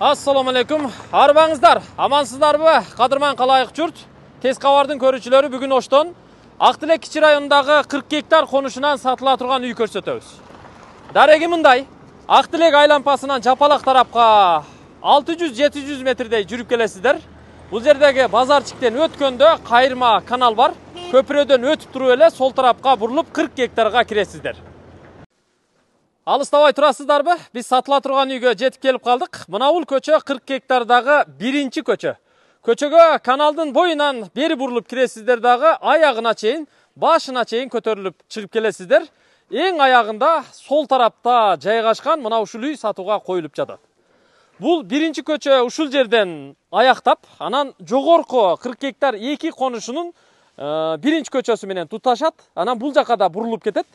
Assalamu alaikum. Arbağınızlar, amansızlar mı? Kadırman kalayıq jürt. Tez kavardın körücülörü bugün oşton. Ak-Tилек kiçi rayonundagı 40 gektar konuşunan satıla turgan üy körsetöbüz. Daregi mınday. Ак-Тилек aylampasından Japalak tarapka 600-700 metredey jürüp kelesizdir. Bu jerdegi bazarçikten ötköndö kayırma kanal var. Köprödön ötüp turup ele sol tarapka burulup 40 gektarga kiresizdir. Alıstabay turasızdarby, biz satıla turgan üygö jetip kelip kaldık. Mınavul köçö 40 gektardağı birinci köçö. Köçögö kanaldın boyundan beri burulup kiresizdir dağı ayağına çeyin, başına çeyin kötörülüp çırıp kelesizdir. Eň ayağında sol tarapta jaygaşkan mınaw uşul üy satuğa koyulup jatат. Bul birinci köçö uşul jerden ayaktap, anan jogorko 40 gektar 2 konuşunun birinci köçösü menen tutaşat, anan bul jaka da burulup ketet.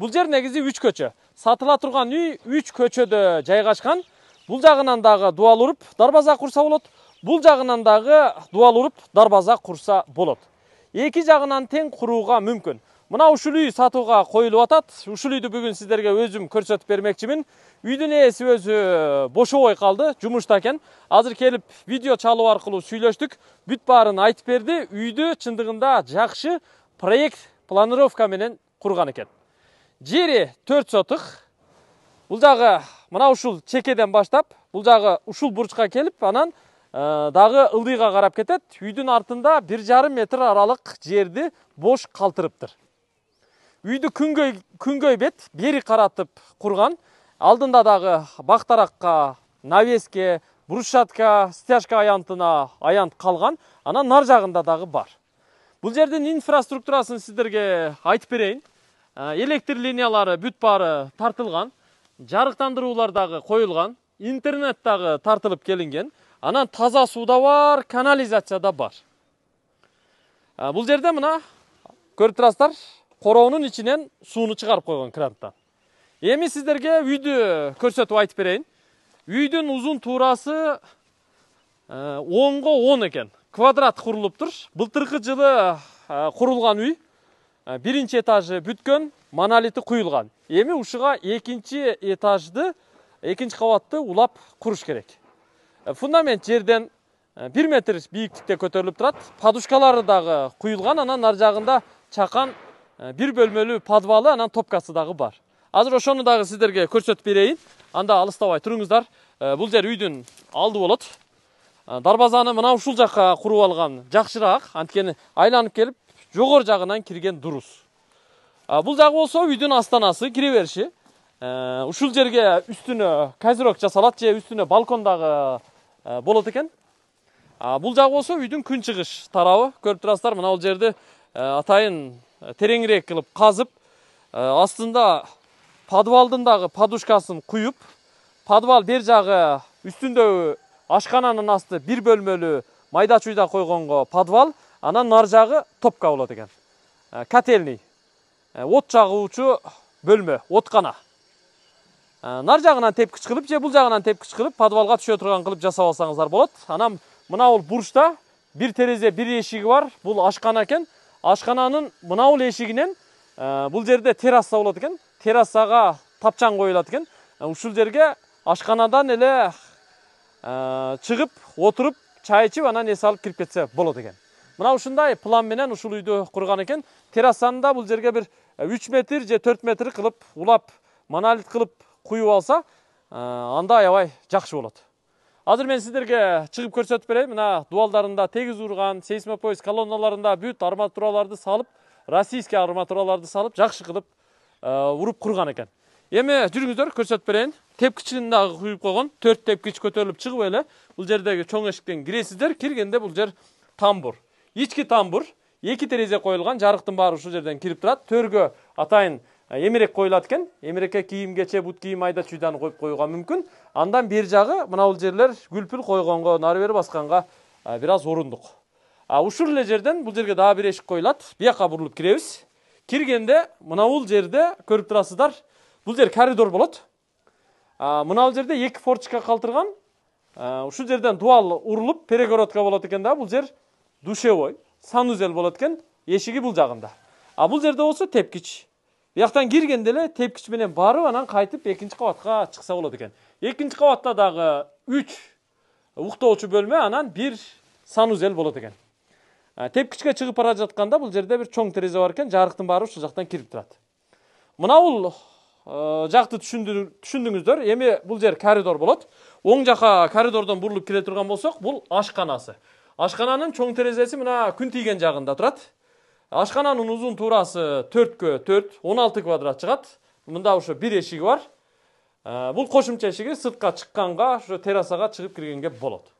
Bul jer negizi 3 köçö. Satıla turgan üy 3 köçödö jaygaşkan. Bul jagынан dagı dual urup darbaza kursa bolot. Bul jagынан dagı dual urup darbaza kursa bolot. Eki jagынан teň kuruuga mümkün. Mına uşul üy satuğa koyulup atat. Uşul üydü bugün sizlerge özüm körsetip bermekçimin. Üydün ээси özü boşoboi kaldı, jumuşta eken. Azır kelip video çalıp arkalı süylöştük. Büt baarın aytıp berdi. Üydü çındığında jakşı proyekt planirovka menen kurgan eken. Jeri 4 sotuk. Bul jagı mına uşul çekeden baştap, bul jagı uşul burçka kelip anan dağı ıldıyga karap ketet. Üydün artında 1,5 metr aralık jerdi boş kaltırıptır. Üydü küngöy bet beri karatıp kurgan. Aldında dağı baktarakka, naveske, buruşatka, stajka ayantına ayant kalgan. Ana nar jagında dağı bar. Bul jerdin infrastrukturasını sizlerge aytıp bereyin. Elektr liniyaları büt barı tartılgan. Jarıktandırууlar dağı koyulgan. Internet dağı tartılıp kelingen. Anan taza suda var, kanalizasiya da var. Bul jerde mına körüp turasızlar. Koroğunun içinden suunu çıkarıp koygan kranttan. Emi sizlerge üydü körsetip aytıp bereyin. Üydün uzun tuurası 10'go 10 eken. Kvadrat kuruluptur. Bıltırkı jılı kurulgan üy. Birinci etajı bütkön, monoliti kuyulgan. Emi uşuga ikinci etajdı, ikinci kavatты ulap kuruş kerek. Fundament jerden 1 metr biyiklikte kötörülüp turat. Paduşkaları dağı kuyulgan, anan nar jagında çakan bir bölmölü padvalı anan topkası dağı bar. Azır oşonu dağı sizlerge körsetip bereyin. Anda alıstabay turuңuzдар. Bul jer üydün aldı bolot. Darbazanı mına uşul jaka kurup algan jakşıraak. Antkeni aylanıp kelip jogor jagынан kirgen duruz. Bul jagı bolso üydün astanası, kire berişi. Uşul jerge üstüne kazirok jasalat je üstüne balkon dağı bolot eken. Bul jagı bolso üydün kün çıgış tarabı. Körüp turasızlar mınavul jerdi atayın terengirek kılıp kazıp aslında padvaldındagı paduşkaсын kuyup padval bir jagı üstündögü aşkananın astı bir bölmölü mayda chuyda koygongo padval anan nar jagı topka bolot eken. Katelniy ot jagıuçu bölmö otkana. Nar jagынан tepkiç kılıp je bul jagынан tepkiç kılıp padvalga tüşö turgan kılıp jasap alsaňızlar bolot. Anam mınavul burçta bir tereje bir eşigi var. Bul aşkana eken. Aşkananın mınavul eşiginen bul jerde terasa bolot eken. Terasaga tapçan koyulat eken. Uşul jerge aşkanadan ele çıkıp oturup çay içip anan esi alıp kirip ketse bolot eken. Mına uşunday plan menen uşul üydü kurgan eken. Terasanda bul jerge bir 3 metr je 4 metr kılıp ulap monolit kılıp kuyup alsa anda ayabay jakşı bolot. Azır men sizlerge çıkıp körsetip bereyin. Mına dualdarında tegiz urgan, seismopoyz kolonnalarında büt armaturalardı salıp, rossiyskiy armaturalardı salıp, jakşı kılıp urup kurgan eken. Emi jürüңүздөр körsetip bereyin. Tepkiçini dagı kuyup koygon, 4 tepkiç kötörülüp çıkıp ele. Bul jerdegi çoň eşikten kiresizdir. Kirgende bul jer tambur. İçki tambur, 2 tereje koyulgan, jarıktın baarı uşul jerden kirip turat. Törgö atayın emerek koyulat eken. Emereke kiyim keçe, but kiyim ayda çuydanı koyup koyuğa mümkün. Andan beri jagı mınavul jerler gülpül koygongo, nari beri baskanga biraz orunduk. Uşul ele jerden bul jerge daha bir eşik koyulat. Biyaka burulup kirebiz. Kirgende mınavul jerde körüp turasızlar. Bul jer koridor bolot. Mınavul jerde 2 forçka kaltırgan. Uşul jerden dual urulup peregorodka bolot eken da. Bul jer duşeboy, sanuzel bolot eken. Eşigi bul jagında. Bul jerde bolso tepkiç. Biyaktan kirgende ele tepkiç menen barıp anan kaytıp 2-kavatga çıksa bolot eken. 2-kavatda dagı 3 uqtovchi bölme anan bir sanuzel bo'ladi ekan. Tepkichga chiqib bora жатканда бул жерде bir чоң терезе бар экен, жарыктын баары ушул жактан кирип турат. Мына бул жакты түшүндүңүздөр, эми бул жер коридор болот. Оң жака коридордон бурулуп келе турган болсок, бул ашканасы. Ашкананын чоң терезеси мына күн тийген жагында турат. Ашкананын узун туурасы 4x4, 16 квадрат чыгат. Мында ушу бир эшиги бар. Бул кошумча эшиги сыртка чыкканга, ушу терасага чыгып киргенге болот.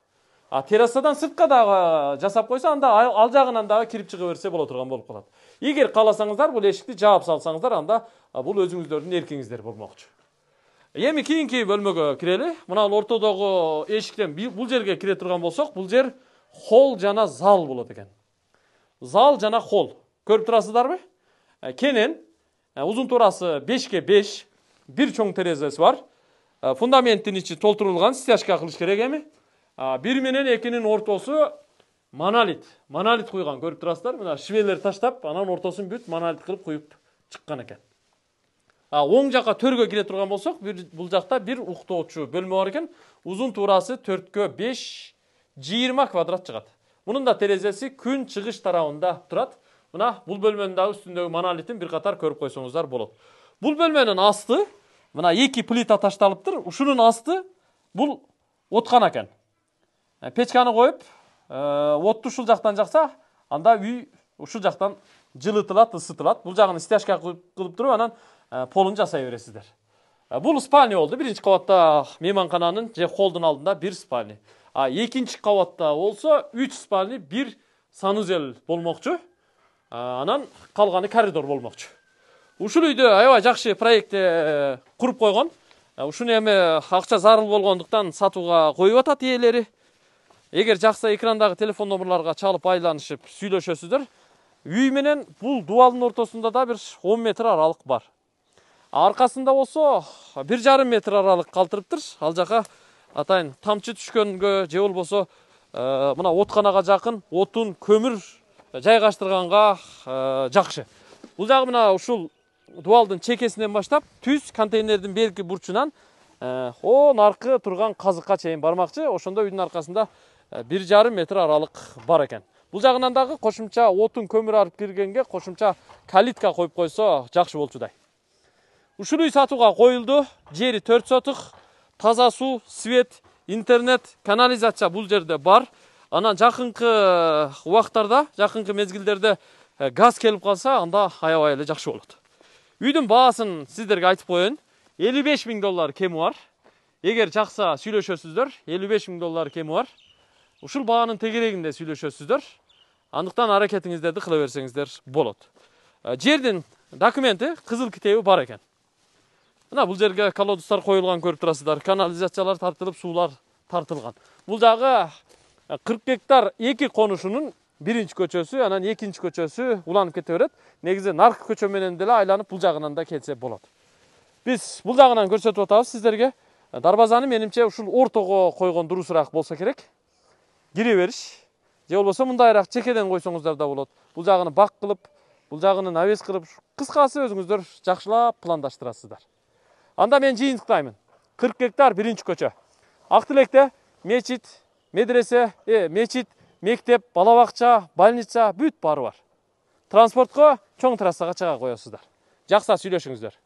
Terasadan sırtka dağı jasap koysa anda al jağından dağı kirip çıkıverse bol oturgan bolup kalat. Eger kalasaňyzlar bul eşikti jağıp salsaňyzlar anda bul özüňizderdin erkiňizder bolmakçı. Emi kiyinki bölmege kireli. Muna ortadagı eşikten bul jerge kire turgan bolsak bul jer hol jana zal bolat eken. Zal jana hol. Körüp turasızdarby? Kenen uzun torası 5x5 bir çoň terezesi var. Fundamentin içi tolturulgan styaşka kılıç kerek emi. 1 menen 2'nin ortosu manalit. Manalit koygan görüp turasızlar. Mına şiveleri taştap ananın ortosunu büt manalit kılıp koyup çıkkan eken. Oň jaka 4'e kire turgan bolsak, bul jakta bir uqtoochu bölme bar eken. Uzun tuurası 4x5 20 kvadrat çıgat. Bunun da terezesi kün çıkış tarafında turat. Mına bul bölmenin daha üstündögi manalitin bir katar körüp koysoňuzlar bolot. Bul bölmenin astı, mına 2 plita taştalıptır. Uşunun astı bul otkan eken. Peçkanı koyup, ottu şul jaktan jaksa, anda üy şul jaktan jılıtılat, ısıtılat. Bul jağını istaşka kılıp durup, anan polun jasay beresizler. Bul spalni oldu. Birinci kavatta memankananın je holdun altında bir spalni. İkinci kavatta olsa 3 spalni, bir sanuzel bolmokçu. Anan kalganı koridor bolmokçu. Uşul üydü ayva jakşı proyekte kurup koygon. Uşun emi akça zarıl bolgonduktan satuğa koyup atat eeleri. Eger jaksa ekrandagı telefon nomerlarga çalıp aylanışıp süylöşösüzдөр. Üy menen bul duvalın ortasında da bir 10 metre aralık var. Arkasında olsa 1,5 metre aralık kaltırıptır. Al jaka atayın tamçı düşkönge je bolboso mına otkanaga jakın otun kömür jaygaştırganga jakşı. Bul jagı mına uşul duvaldın çekesinden başlap tüz konteynerden belki burçunan o narkı turgan kazıkka çeyin barmakçı. Oşonda üydün arkasında 1,5 metre aralık bar eken. Bul jağından dagı koşumça otun kömür arıp kirgenge koşumça kalitka koyup koysa jakşı bolçuday. Uşul üy satuğa koyuldu. Jeri 4 sotuk. Taza su, svet, internet, kanalizasiya bul jerde bar. Anan jakınqı uwaktarda, jakınqı mezgilderde gaz kelip kalsa anda ayaba ele jakşı bolot. Üydün baasın sizlerge aytıp koyun. 55.000 dolar kemi var. Eger jaksa süylöşösüzдөр, 55.000 dolar kemi var. Uşul baanın tegereginde süylöşösüzдөр. Andıktan hareketiňizderdi kılaverseňizder bolot. Jerdin dokumenti kızıl kitebi bar eken. Mına bul jerge koloduslar koyulgan körüp turasızlar. Kanalizasiyalar tartılıp sular tartılgan. Bul jagı 40 hektar eki konuşunun birinci köçösü, anan ikinci köçösü ulanıp kete beret. Negize narkı köçö menen dele aylanıp bul jagынан da kelse bolot. Biz bul jagынан körsetip atabız sizlerge. Darbazany menimçe uşul ortogo koygon durusrak bolsa kerek. Kire beriş. Je bolboso mundayrak çekeden koysoňuzlar da bolot. Bul jagını bak kılıp, bul jagını naves kılıp, kıskası özüňizdir jakşylap plandaştırasızlar. Anda men jyýyntyktaýmyn. 40 hektar birinci köçe. Ак-Тилекте meçit, medrese, meçit, mektep, balabakça, balnitsa büt bary bar. Transportko çoň terassaga çaga koýasızlar. Jaksa süýleşiňizler.